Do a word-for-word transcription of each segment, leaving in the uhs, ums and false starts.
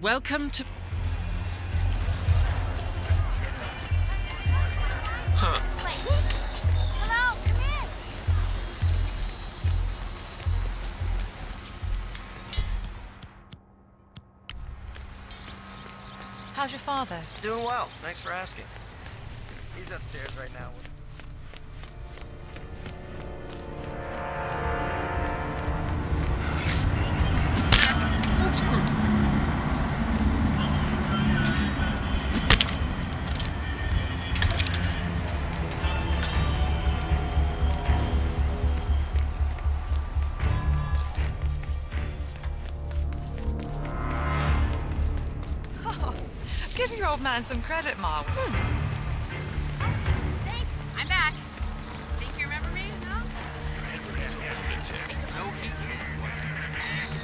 Welcome to... Huh. Hello, come in. How's your father? Doing well. Thanks for asking. He's upstairs right now. Give your old man some credit, Marwyn. Hmm. Thanks. I'm back. Think you remember me? No? He's a little tick. No, he's not.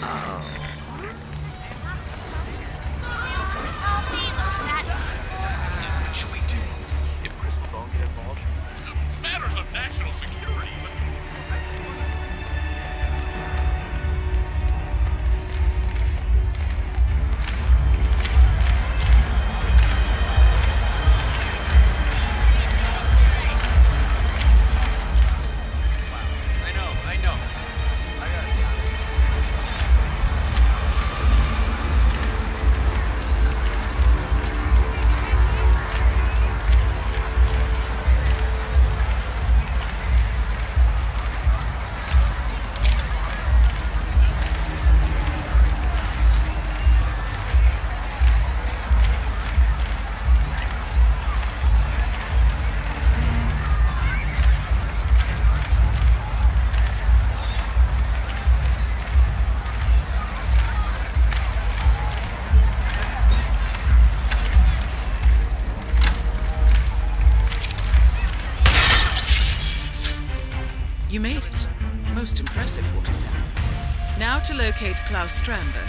Uh-oh. Help me, little cat. What should we do? If Chris Bone get involved? Matters of national security. You made it. Most impressive, forty-seven. Now to locate Claus Strandberg.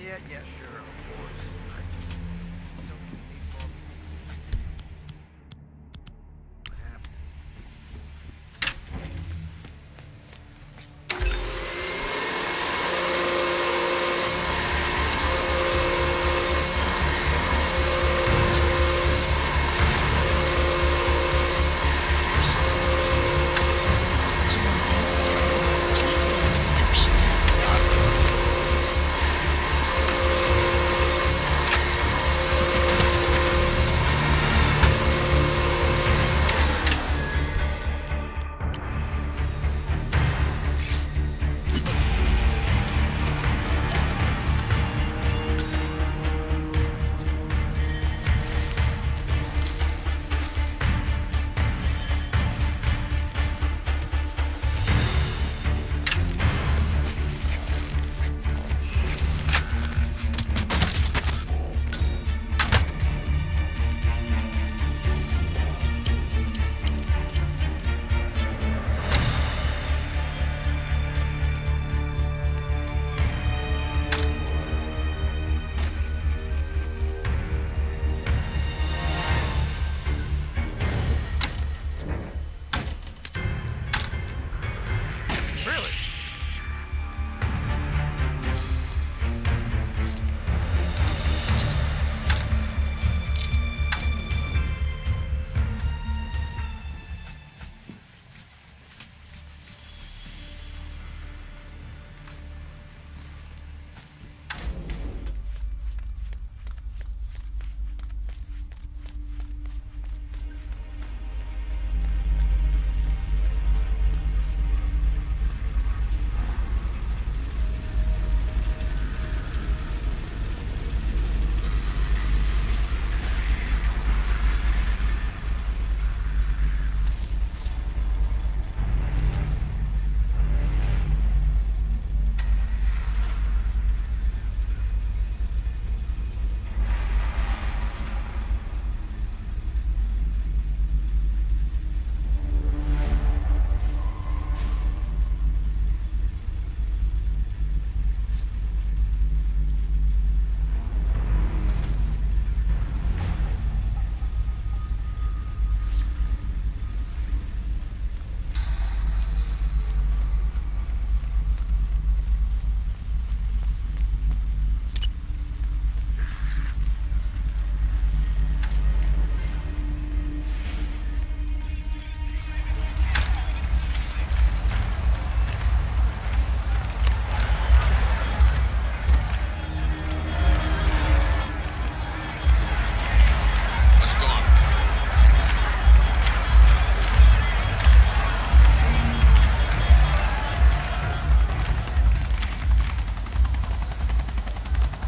Yeah, yeah, sure, of course. I just don't get any fault. What happened? Please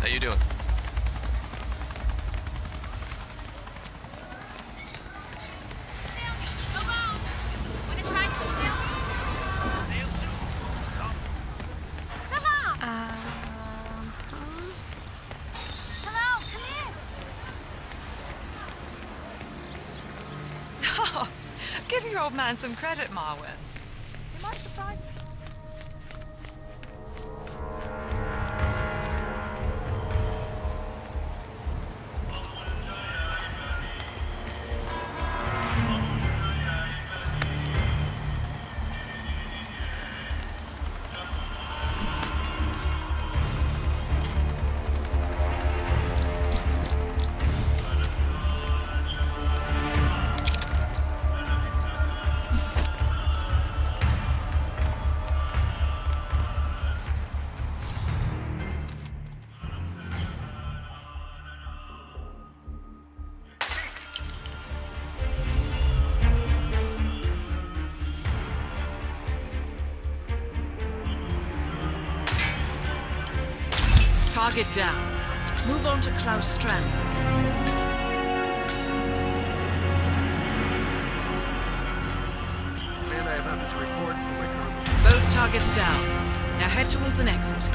How you doing? Old man some credit, Marwyn. You might surprise me. Target down. Move on to Claus Strandberg. Both targets down. Now head towards an exit.